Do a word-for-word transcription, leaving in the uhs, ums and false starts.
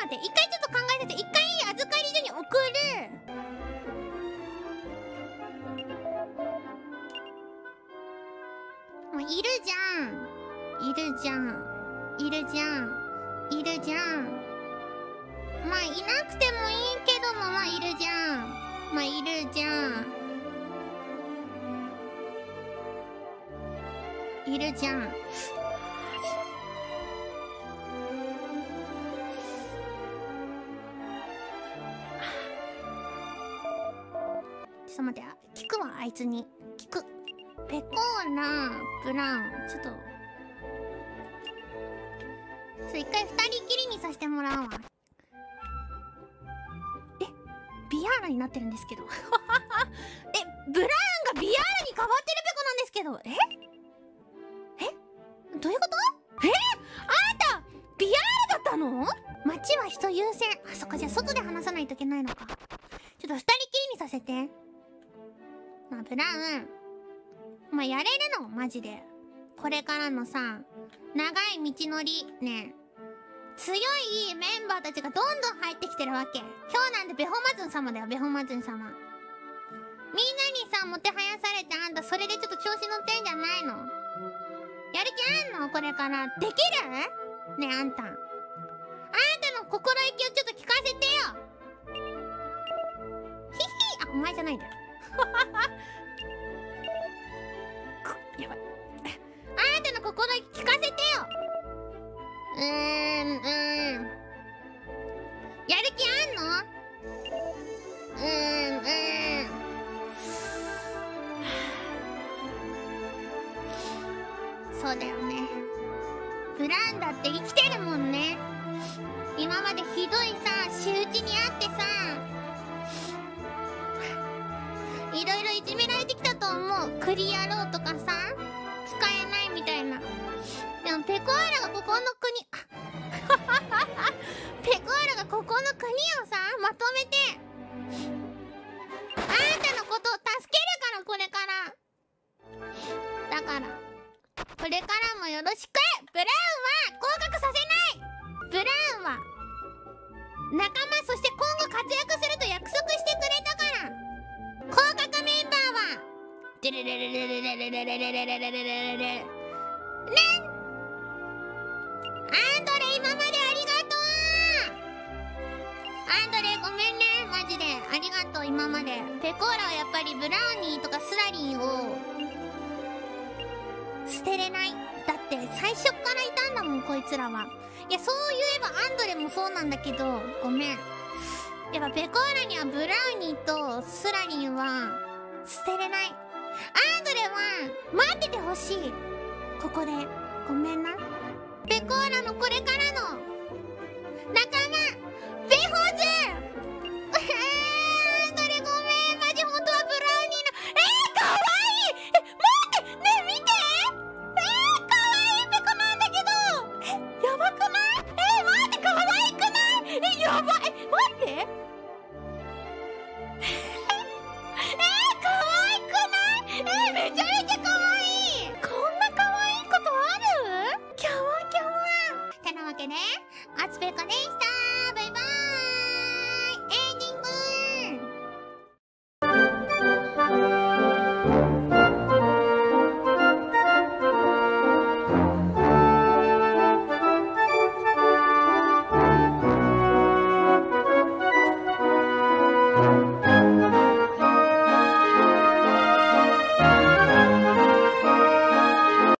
ょっと待って、一回ちょっと考えさせて、一回預かり所に送る。もういるじゃん、いるじゃん、いるじゃん、いるじゃん。まあいなくてもいいけども、まあいるじゃん、まあいるじゃん、いるじゃん。ちょっと待って、聞くわ、あいつに聞く。ペコーナブラウン、ちょっとそれ一回二人きりにさせてもらうわ。え、ビアーラになってるんですけどえ、ブラウンがビアーラに変わってるペコなんですけど、えどういうこと？えー、あんたビアールだったの？街は人優先。あ、そっか、じゃあ外で話さないといけないのか。ちょっと二人きりにさせて。まあブラウン、まあやれるのマジで。これからのさ、長い道のりね、強いメンバーたちがどんどん入ってきてるわけ。今日なんてベホマズン様だよ、ベホマズン様。みんなにさもてはやされて、あんたそれでちょっと調子乗ってんじゃないの？やる気あんの？これからできる？ねえ、あんたあんたの心意気をちょっと聞かせてよ。ヒヒあ、お前じゃないんだよやばいあんたの心意気聞かせてよ。うーん、うーん、やる気あんの？うーん、うーん、そうだよね。ブランダって生きてるもんね。今までひどいさ、仕打ちにあってさ、いろいろいじめられてきたと思う。クリアローとかさ、使えないみたいな。でもペコーラがここの国ペコーラがここの国をさ、まとめてあんたのことを助けるから、これからだから、これからもよろしく。ブラウンは降格させない。ブラウンは仲間、そして今後活躍すると約束してくれたから。降格メンバーはデレレレレレレレレレレレレレレレレレレ、アンドレ今までありがとう。アンドレごめんね、マジでありがとう今まで。ペコーラはやっぱりブラウニーとかスラリンを捨てれない。だって最初からいたんだもん、こいつらは。いや、そう言えばアンドレもそうなんだけど、ごめん。やっぱペコーラにはブラウニーとスラリンは捨てれない。アンドレは待っててほしい、ここで。ごめんな。ペコーラのこれからの